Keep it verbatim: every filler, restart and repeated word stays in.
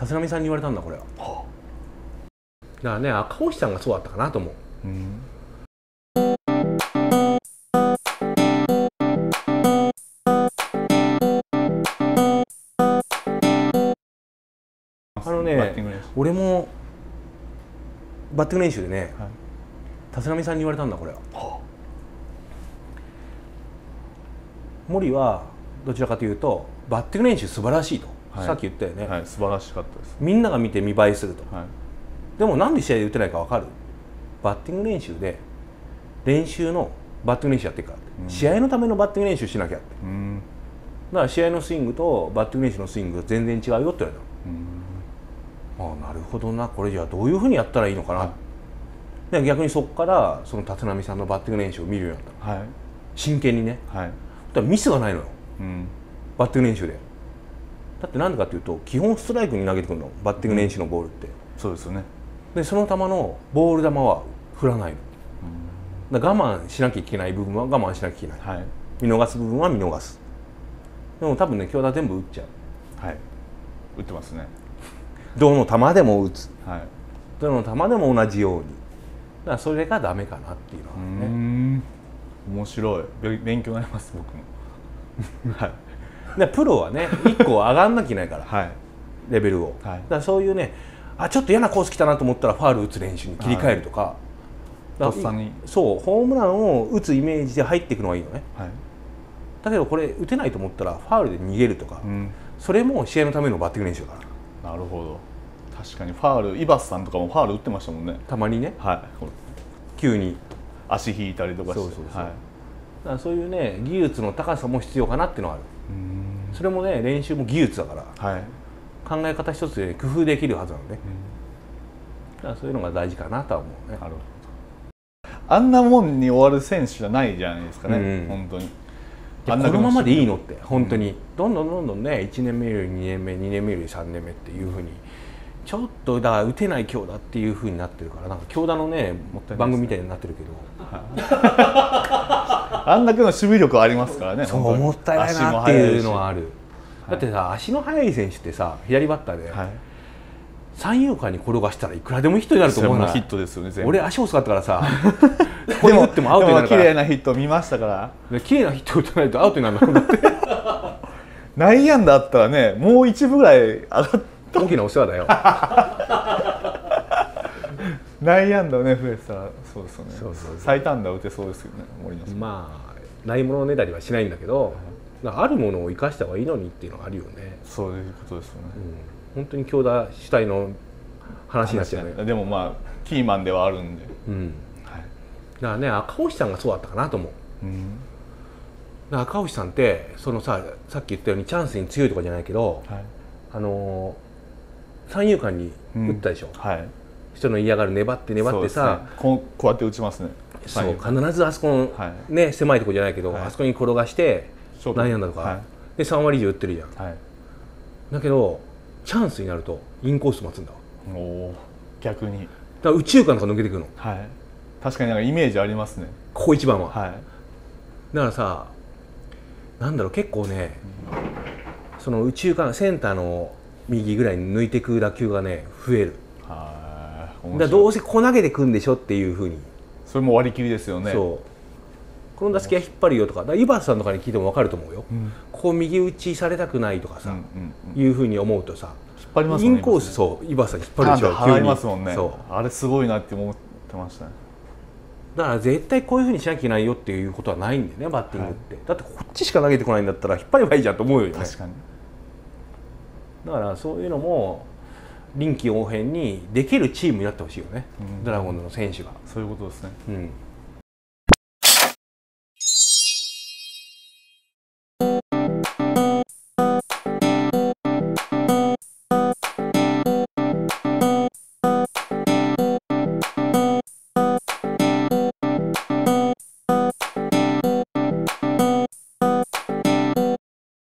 立浪さんに言われたんだこれは。はあ、だからね、赤星さんがそうだったかなと思う。うん、あのね、俺もバッティング練習でね、はい、立浪さんに言われたんだこれは。はあ、森はどちらかというとバッティング練習素晴らしいと、はい、さっき言ったよね、はい、素晴らしかったです。みんなが見て見栄えすると、はい、でもなんで試合で打てないか分かる、バッティング練習で練習のバッティング練習やってるからって、うん、試合のためのバッティング練習しなきゃって、うん、だから試合のスイングとバッティング練習のスイングが全然違うよって言われた、うん、ああなるほどな、これじゃあどういうふうにやったらいいのかな、はい、で逆にそこからその立浪さんのバッティング練習を見るようになった、はい、真剣にね、はい、だからミスがないのよ、うん、バッティング練習で。だってなんでかというと基本ストライクに投げてくるの、バッティング練習のボールって、うん、そうですよね。でその球のボール球は振らないの、うん、だ我慢しなきゃいけない部分は我慢しなきゃいけない、はい、見逃す部分は見逃す。でも多分ね、京田は全部打っちゃう、はい、打ってますね。どの球でも打つ、はい、どの球でも同じように、だからそれがダメかなっていうのはね。うん、面白い、勉強になります僕もはい、プロはねいっこ上がんなきゃいけないから、はい、レベルを、はい、だからそういうね、あちょっと嫌なコース来たなと思ったらファウル打つ練習に切り替えるとか、はい、とっさにそうホームランを打つイメージで入っていくのはいいのね、はい、だけどこれ打てないと思ったらファウルで逃げるとか、うん、それも試合のためのバッティング練習だから。なるほど、確かにファウル、イバスさんとかもファウル打ってましたもんね、たまにね、はい、急に足引いたりとかして、そうそうそう、はい、だからそういうね技術の高さも必要かなっていうのはある。それもね、練習も技術だから、はい、考え方一つで工夫できるはずなのね、うん、だからそういうのが大事かなとは思うね。なるほど、あんなもんに終わる選手じゃないじゃないですかね、うん、本当にこのままでいいのって本当に、うん、どんどんどんどんね、いちねんめよりにねんめ、にねんめよりさんねんめっていうふうにちょっとだから打てない強打っていうふうになってるから、なんか強打のね番組みたいになってるけど、あんだけの守備力ありますからね。そう、もったいないなっていうのはある。だってさ、足の速い選手ってさ、左バッターで三遊間に転がしたらいくらでもヒットになると思うな。ヒットですよね。俺足遅かったからさ、ここに打ってもアウトになるから。綺麗なヒット見ましたから。綺麗なヒット打たないとアウトになるんだって。内野安打あったらね、もう一部ぐらい上がって大きなお世話だよ。内野安打をね増えてたら、そうですよね。最短打打てそうですよね、森野さん。まあないものねだりはしないんだけど、はい、あるものを生かした方がいいのにっていうのがあるよね。そういうことですよね。うん、本当に強打主体の話になっちゃうね。でもまあキーマンではあるんで。うん。はい。だからね、赤星さんがそうだったかなと思う。うん、だから赤星さんってそのさ、さっき言ったようにチャンスに強いとかじゃないけど、はい、あのー。三遊間に打ったでしょ、うん、はい、人の嫌がる粘って粘ってさ、ね、こうこうやって打ちますね。そう、必ずあそこの、はい、ね、狭いとこじゃないけど、はい、あそこに転がして何やんだとか、はい、でさんわりいじょう打ってるじゃん、はい、だけどチャンスになるとインコース待つんだわ。お、逆にだから宇宙間とか抜けてくるの、はい、確かになんかイメージありますね、ここ一番は、はい、だからさ、なんだろう、結構ね、うん、その宇宙間センターの右ぐらいに抜いていく打球がね増える。はー、面白い。だからどうせこう投げてくんでしょっていうふうに。それも割り切りですよね。そう、この打席は引っ張るよとか、だから井端さんとかに聞いても分かると思うよ、うん、ここ右打ちされたくないとかさ、いうふうに思うとさ、引っ張りますもんね、インコース。そう、井端さん引っ張るでしょ、急に。ますもんね。そう、あれすごいなって思ってましたね。だから絶対こういうふうにしなきゃいけないよっていうことはないんだよね、バッティングって、はい、だってこっちしか投げてこないんだったら引っ張ればいいじゃんと思うよね。確かに。だからそういうのも臨機応変にできるチームになってほしいよね、うん、ドラゴンズの選手が。そういうことですね、うん。